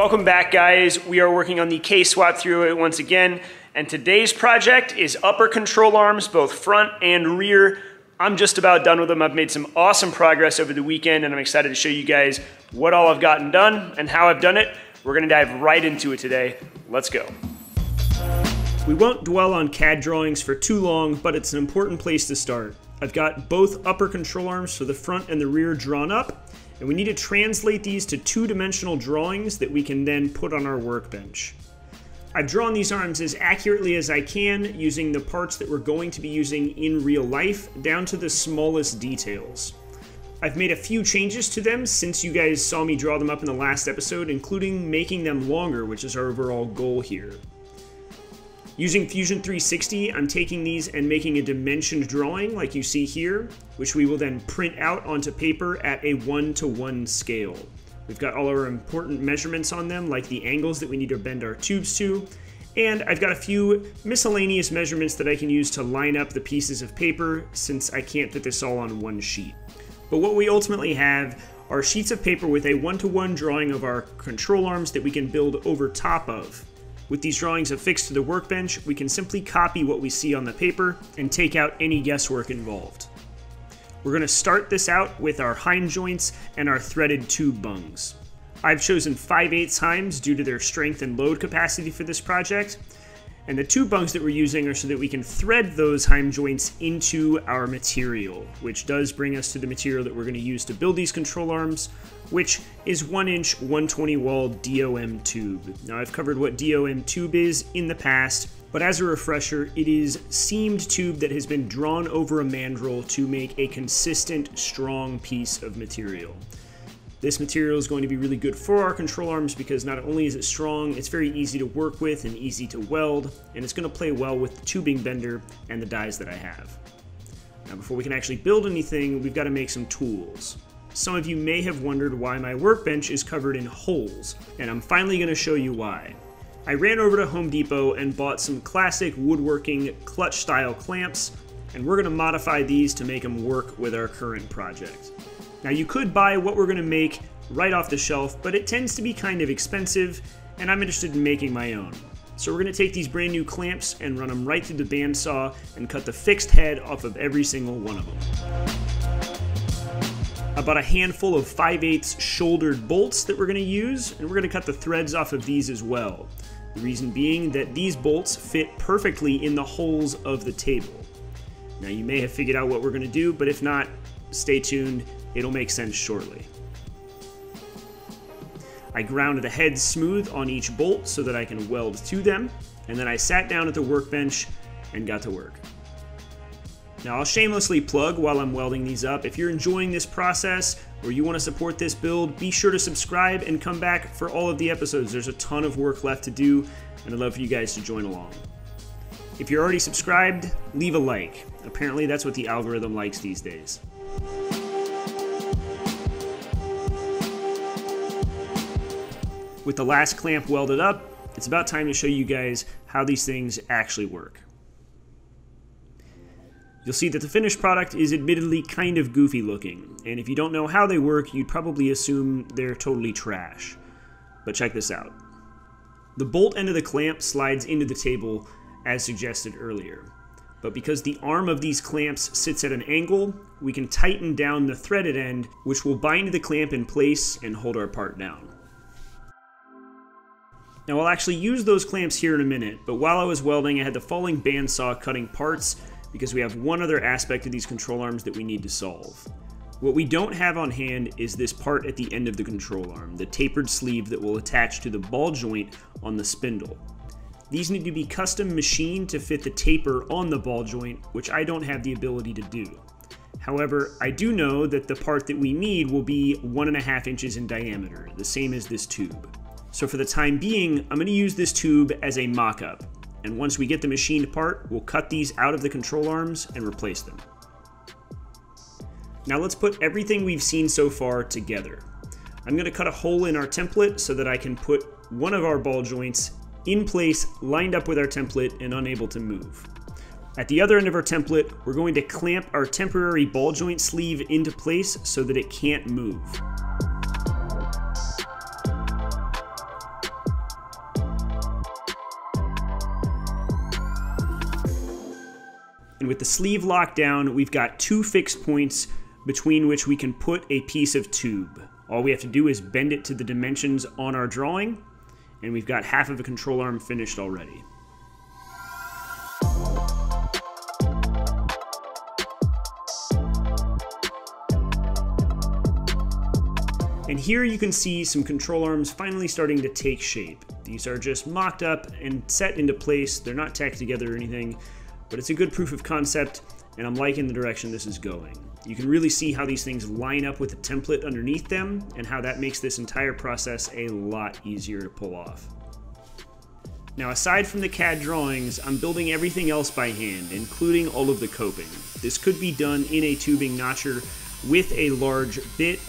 Welcome back, guys. We are working on the K-Swap through it once again, and today's project is upper control arms, both front and rear. I'm just about done with them. I've made some awesome progress over the weekend, and I'm excited to show you guys what all I've gotten done and how I've done it. We're gonna dive right into it today. Let's go. We won't dwell on CAD drawings for too long, but it's an important place to start. I've got both upper control arms for the front and the rear drawn up, and we need to translate these to two-dimensional drawings that we can then put on our workbench. I've drawn these arms as accurately as I can using the parts that we're going to be using in real life down to the smallest details. I've made a few changes to them since you guys saw me draw them up in the last episode, including making them longer, which is our overall goal here. Using Fusion 360, I'm taking these and making a dimensioned drawing like you see here, which we will then print out onto paper at a 1:1 scale. We've got all our important measurements on them, like the angles that we need to bend our tubes to, and I've got a few miscellaneous measurements that I can use to line up the pieces of paper since I can't fit this all on one sheet. But what we ultimately have are sheets of paper with a 1:1 drawing of our control arms that we can build over top of. With these drawings affixed to the workbench, we can simply copy what we see on the paper and take out any guesswork involved. We're going to start this out with our Heim joints and our threaded tube bungs. I've chosen 5/8 Heims due to their strength and load capacity for this project, and the tube bungs that we're using are so that we can thread those Heim joints into our material, which does bring us to the material that we're going to use to build these control arms, which is 1-inch 120 wall DOM tube. Now, I've covered what DOM tube is in the past, but as a refresher, it is seamed tube that has been drawn over a mandrel to make a consistent, strong piece of material. This material is going to be really good for our control arms because not only is it strong, it's very easy to work with and easy to weld, and it's going to play well with the tubing bender and the dies that I have. Now, before we can actually build anything, we've got to make some tools. Some of you may have wondered why my workbench is covered in holes, and I'm finally going to show you why. I ran over to Home Depot and bought some classic woodworking clutch-style clamps, and we're going to modify these to make them work with our current project. Now, you could buy what we're going to make right off the shelf, but it tends to be kind of expensive, and I'm interested in making my own. So we're going to take these brand new clamps and run them right through the bandsaw and cut the fixed head off of every single one of them. I bought a handful of 5/8 shouldered bolts that we're going to use, and we're going to cut the threads off of these as well. The reason being that these bolts fit perfectly in the holes of the table. Now, you may have figured out what we're going to do, but if not, stay tuned. It'll make sense shortly. I ground the heads smooth on each bolt so that I can weld to them, and then I sat down at the workbench and got to work. Now, I'll shamelessly plug while I'm welding these up. If you're enjoying this process or you want to support this build, be sure to subscribe and come back for all of the episodes. There's a ton of work left to do, and I'd love for you guys to join along. If you're already subscribed, leave a like. Apparently, that's what the algorithm likes these days. With the last clamp welded up, it's about time to show you guys how these things actually work. You'll see that the finished product is admittedly kind of goofy looking, and if you don't know how they work, you'd probably assume they're totally trash. But check this out. The bolt end of the clamp slides into the table as suggested earlier, but because the arm of these clamps sits at an angle, we can tighten down the threaded end, which will bind the clamp in place and hold our part down. Now, I'll actually use those clamps here in a minute, but while I was welding, I had the falling bandsaw cutting parts because we have one other aspect of these control arms that we need to solve. What we don't have on hand is this part at the end of the control arm, the tapered sleeve that will attach to the ball joint on the spindle. These need to be custom machined to fit the taper on the ball joint, which I don't have the ability to do. However, I do know that the part that we need will be 1.5 inches in diameter, the same as this tube. So for the time being, I'm going to use this tube as a mock-up, and once we get the machined part, we'll cut these out of the control arms and replace them. Now, let's put everything we've seen so far together. I'm going to cut a hole in our template so that I can put one of our ball joints in place, lined up with our template and unable to move. At the other end of our template, we're going to clamp our temporary ball joint sleeve into place so that it can't move. with the sleeve locked down, we've got two fixed points between which we can put a piece of tube. All we have to do is bend it to the dimensions on our drawing, and we've got half of a control arm finished already. And here you can see some control arms finally starting to take shape. These are just mocked up and set into place. They're not tacked together or anything, but it's a good proof of concept, and I'm liking the direction this is going. You can really see how these things line up with the template underneath them and how that makes this entire process a lot easier to pull off. Now, aside from the CAD drawings, I'm building everything else by hand, including all of the coping. This could be done in a tubing notcher with a large bit,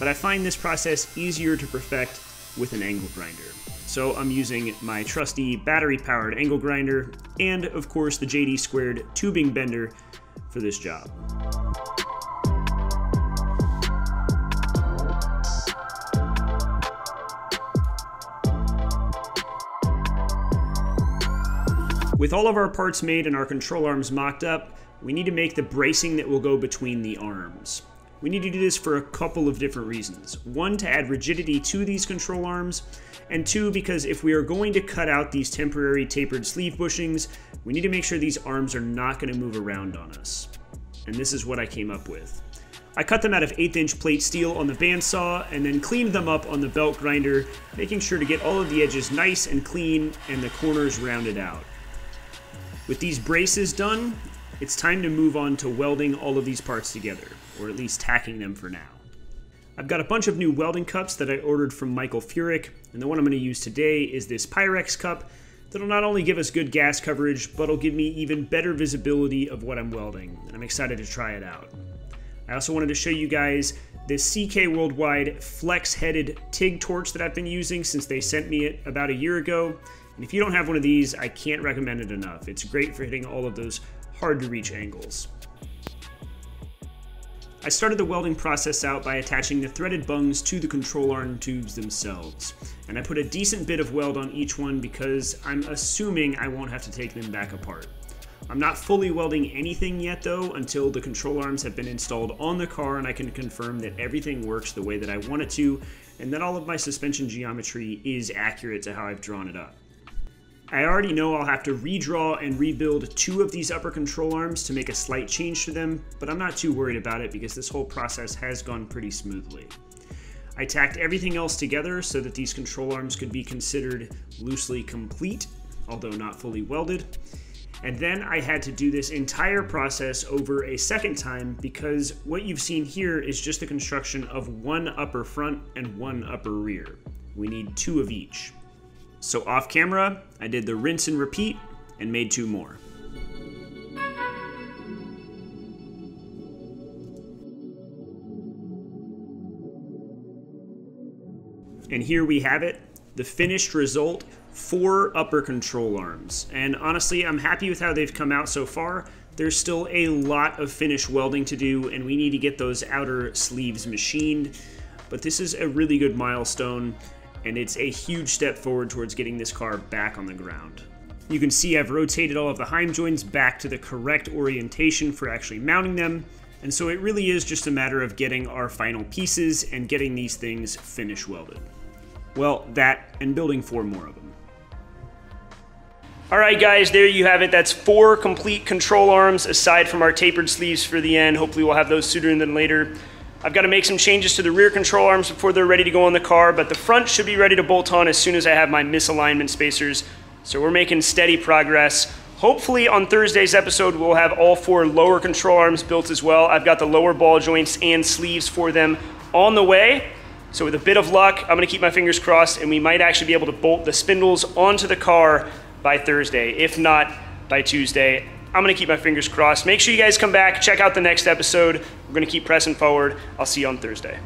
but I find this process easier to perfect with an angle grinder. So I'm using my trusty battery-powered angle grinder and, of course, the JD squared tubing bender for this job. With all of our parts made and our control arms mocked up, we need to make the bracing that will go between the arms. We need to do this for a couple of different reasons. One, to add rigidity to these control arms, and two, because if we are going to cut out these temporary tapered sleeve bushings, we need to make sure these arms are not going to move around on us. And this is what I came up with. I cut them out of 1/8-inch plate steel on the bandsaw and then cleaned them up on the belt grinder, making sure to get all of the edges nice and clean and the corners rounded out. With these braces done, it's time to move on to welding all of these parts together, or at least tacking them for now. I've got a bunch of new welding cups that I ordered from Michael Furick, and the one I'm going to use today is this Pyrex cup that'll not only give us good gas coverage, but it'll give me even better visibility of what I'm welding, and I'm excited to try it out. I also wanted to show you guys this CK Worldwide flex-headed TIG torch that I've been using since they sent me it about a year ago. And if you don't have one of these, I can't recommend it enough. It's great for hitting all of those hard-to-reach angles. I started the welding process out by attaching the threaded bungs to the control arm tubes themselves, and I put a decent bit of weld on each one because I'm assuming I won't have to take them back apart. I'm not fully welding anything yet, though, until the control arms have been installed on the car and I can confirm that everything works the way that I want it to, and that all of my suspension geometry is accurate to how I've drawn it up. I already know I'll have to redraw and rebuild two of these upper control arms to make a slight change to them, but I'm not too worried about it because this whole process has gone pretty smoothly. I tacked everything else together so that these control arms could be considered loosely complete, although not fully welded. And then I had to do this entire process over a second time because what you've seen here is just the construction of one upper front and one upper rear. We need two of each. So off camera, I did the rinse and repeat and made two more. And here we have it, the finished result, 4 upper control arms. And honestly, I'm happy with how they've come out so far. There's still a lot of finish welding to do, and we need to get those outer sleeves machined. But this is a really good milestone, and it's a huge step forward towards getting this car back on the ground. You can see I've rotated all of the Heim joints back to the correct orientation for actually mounting them, and so it really is just a matter of getting our final pieces and getting these things finish welded. Well, that and building 4 more of them. All right, guys, there you have it. That's 4 complete control arms aside from our tapered sleeves for the end. Hopefully we'll have those sooner than later. I've got to make some changes to the rear control arms before they're ready to go on the car, but the front should be ready to bolt on as soon as I have my misalignment spacers. So we're making steady progress. Hopefully on Thursday's episode, we'll have all 4 lower control arms built as well. I've got the lower ball joints and sleeves for them on the way. So with a bit of luck, I'm gonna keep my fingers crossed and we might actually be able to bolt the spindles onto the car by Thursday, if not by Tuesday. I'm gonna keep my fingers crossed. Make sure you guys come back, check out the next episode. We're gonna keep pressing forward. I'll see you on Thursday.